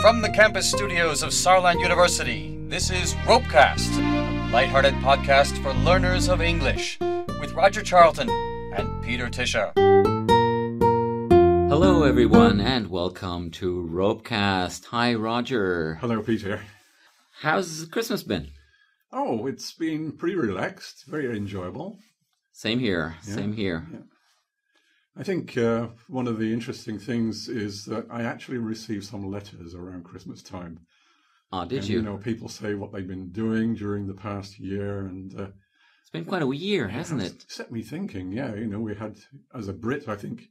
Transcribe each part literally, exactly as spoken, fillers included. From the campus studios of Saarland University, this is Ropecast, a lighthearted podcast for learners of English, with Roger Charlton and Peter Tischer. Hello, everyone, and welcome to Ropecast. Hi, Roger. Hello, Peter. How's Christmas been? Oh, it's been pretty relaxed, very enjoyable. Same here, yeah, same here. Yeah. I think uh, one of the interesting things is that I actually received some letters around Christmas time. Ah, did and, you? You know, people say what they've been doing during the past year. and uh, It's been quite a year, hasn't it? It set me thinking, yeah. You know, we had, as a Brit, I think,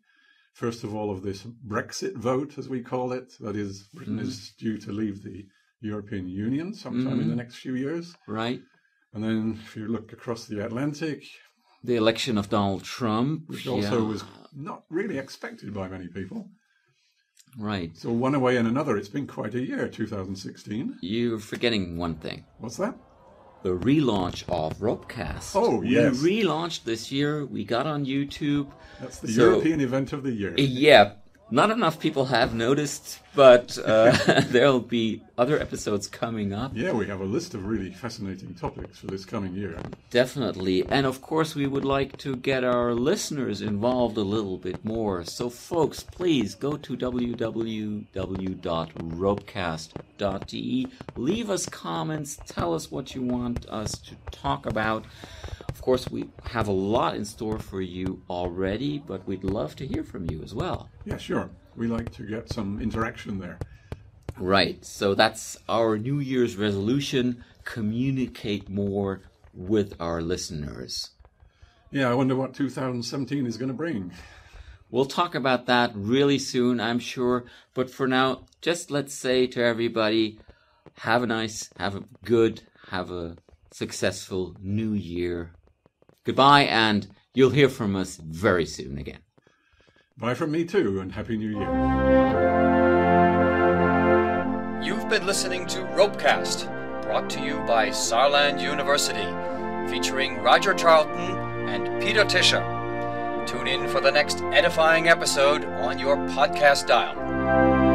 first of all, of this Brexit vote, as we call it. That is, Britain mm. is due to leave the European Union sometime mm. in the next few years. Right. And then if you look across the Atlantic, the election of Donald Trump. Which also yeah. was not really expected by many people. Right. So one way and another, it's been quite a year, two thousand sixteen. You're forgetting one thing. What's that? The relaunch of Ropecast. Oh, yes. We relaunched this year. We got on YouTube. That's the so, European event of the year. Yeah. Not enough people have noticed, but uh, there'll be other episodes coming up. Yeah, we have a list of really fascinating topics for this coming year. Definitely. And of course, we would like to get our listeners involved a little bit more. So folks, please go to w w w dot ropecast dot d e. Leave us comments. Tell us what you want us to talk about. Of course, we have a lot in store for you already, but we'd love to hear from you as well. Yeah, sure. We like to get some interaction there. Right. So that's our New Year's resolution. Communicate more with our listeners. Yeah, I wonder what two thousand seventeen is going to bring. We'll talk about that really soon, I'm sure. But for now, just let's say to everybody, have a nice, have a good, have a successful new year. Goodbye, and you'll hear from us very soon again. Bye from me too, and Happy New Year. You've been listening to Ropecast, brought to you by Saarland University, featuring Roger Charlton and Peter Tischer. Tune in for the next edifying episode on your podcast dial.